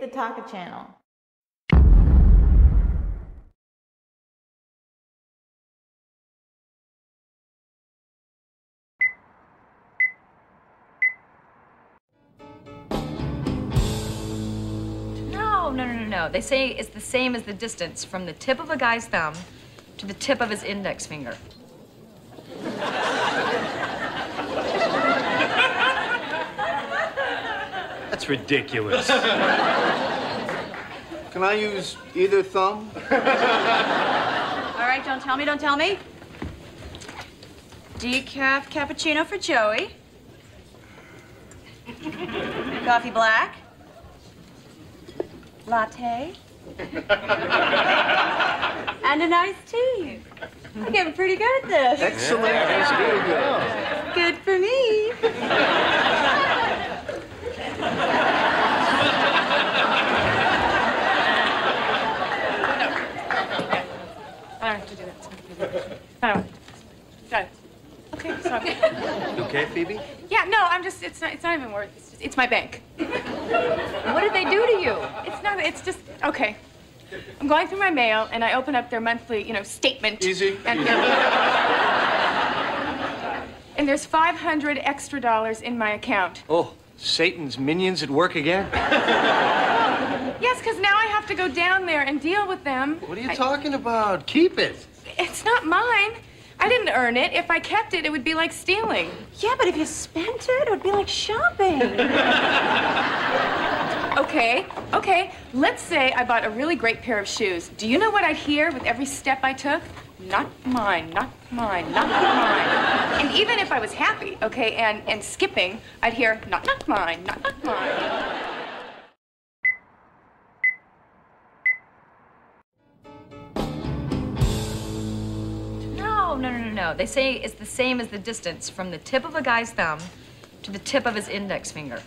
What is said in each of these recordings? Hit the Taka channel. No. They say it's the same as the distance from the tip of a guy's thumb to the tip of his index finger. That's ridiculous. Can I use either thumb? All right, don't tell me. Decaf cappuccino for Joey. Coffee black. Latte. And an iced tea. I'm getting pretty good at this. Excellent. Yeah. Good for me. I don't have to do that. I don't. Got it. Okay, sorry. You okay, Phoebe? Yeah, no, I'm just, it's not even worth it. It's my bank. What did they do to you? Okay. I'm going through my mail, and I open up their monthly, statement. Easy. And there's $500 extra in my account. Oh, Satan's minions at work again? Yes, because now I have to go down there and deal with them. What are you talking about? Keep it. It's not mine. I didn't earn it. If I kept it, it would be like stealing. Yeah, but if you spent it, it would be like shopping. Okay. Let's say I bought a really great pair of shoes. Do you know what I'd hear with every step I took? Not mine, not mine, not mine. And even if I was happy, and skipping, I'd hear, not mine, not mine. No. They say it's the same as the distance from the tip of a guy's thumb to the tip of his index finger.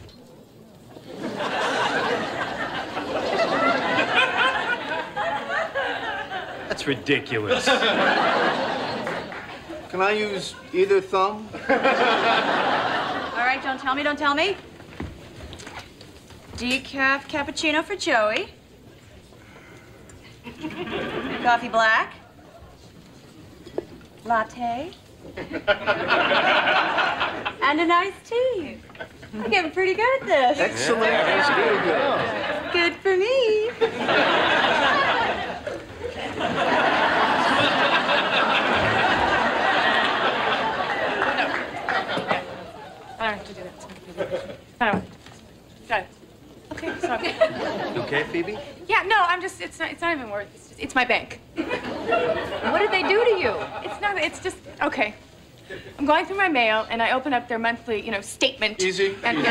That's ridiculous. Can I use either thumb? All right, don't tell me. Decaf cappuccino for Joey. Coffee black. Latte. And an iced tea. I'm getting pretty good at this. Excellent. Yeah. Good for me. I don't have to do that. I don't. Got it. Okay, sorry. You okay, Phoebe? Yeah, no, I'm just, it's not even worth it. It's my bank. What did they do to you? Okay. I'm going through my mail, and I open up their monthly, statement. Easy. And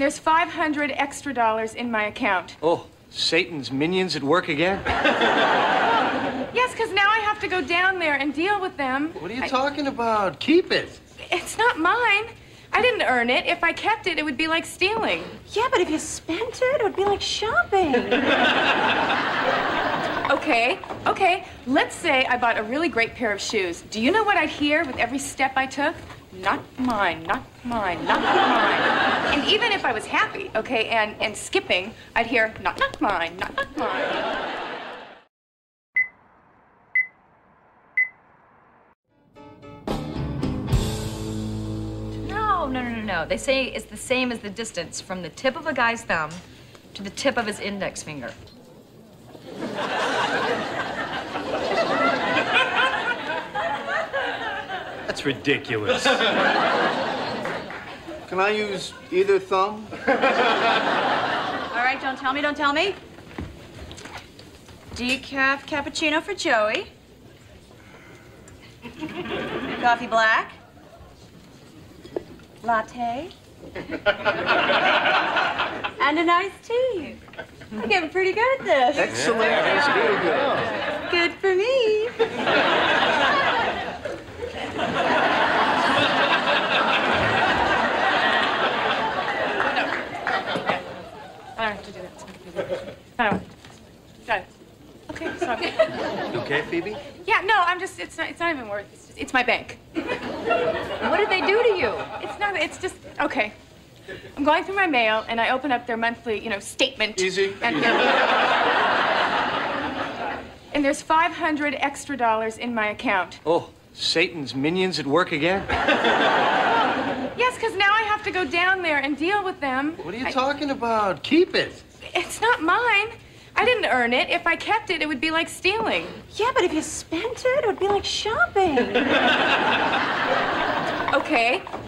there's $500 extra in my account. Oh, Satan's minions at work again? Yes, because now I have to go down there and deal with them. What are you talking about? Keep it. It's not mine. I didn't earn it. If I kept it, it would be like stealing. Yeah, but if you spent it, it would be like shopping. Okay. Let's say I bought a really great pair of shoes. Do you know what I'd hear with every step I took? Not mine, not mine, not mine. And even if I was happy, and skipping, I'd hear, not mine, not mine. No. They say it's the same as the distance from the tip of a guy's thumb to the tip of his index finger. That's ridiculous. Can I use either thumb? All right, don't tell me. Decaf cappuccino for Joey. Coffee black. Latte. And an iced tea. I'm getting pretty good at this. Excellent. Yeah. Good for me. I don't have to do that. I don't. Got it. Okay, sorry. You okay, Phoebe? Yeah, no, I'm just, it's not even worth it. It's my bank. What did they do to you? Okay. I'm going through my mail, and I open up their monthly, statement. Easy. And, and there's $500 extra in my account. Oh, Satan's minions at work again? Yes, because now I have to go down there and deal with them. What are you talking about? Keep it. It's not mine. I didn't earn it. If I kept it, it would be like stealing. Yeah, but if you spent it, it would be like shopping.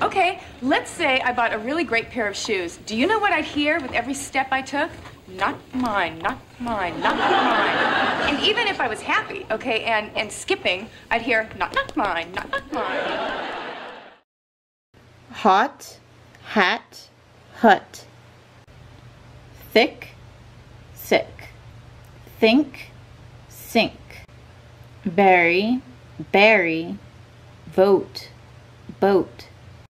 Okay. Let's say I bought a really great pair of shoes. Do you know what I'd hear with every step I took? Not mine, not mine, not mine. And even if I was happy, and skipping, I'd hear, not mine, not mine. Hot, hat, hut. Thick, sick. Think, sink. Bury, vote, boat.